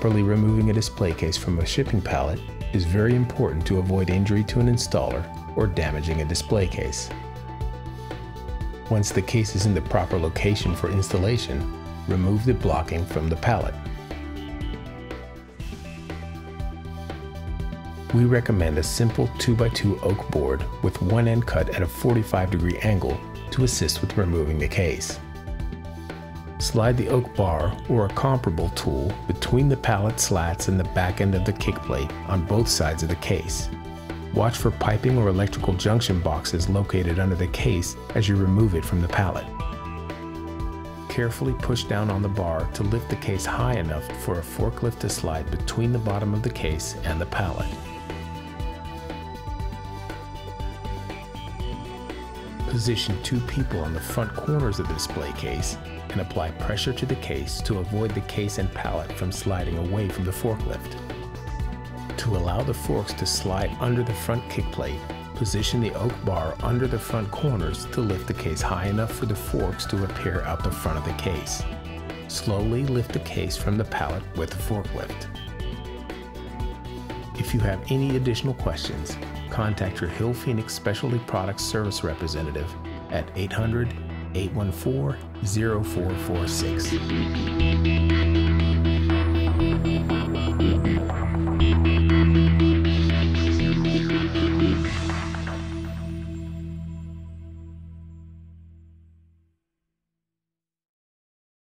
Properly removing a display case from a shipping pallet is very important to avoid injury to an installer or damaging a display case. Once the case is in the proper location for installation, remove the blocking from the pallet. We recommend a simple 2x2 oak board with one end cut at a 45-degree angle to assist with removing the case. Slide the oak bar or a comparable tool between the pallet slats and the back end of the kick plate on both sides of the case. Watch for piping or electrical junction boxes located under the case as you remove it from the pallet. Carefully push down on the bar to lift the case high enough for a forklift to slide between the bottom of the case and the pallet. Position two people on the front corners of the display case and apply pressure to the case to avoid the case and pallet from sliding away from the forklift. To allow the forks to slide under the front kick plate, position the oak bar under the front corners to lift the case high enough for the forks to appear out the front of the case. Slowly lift the case from the pallet with the forklift. If you have any additional questions, contact your Hill Phoenix Specialty Products Service representative at 800-814-0446.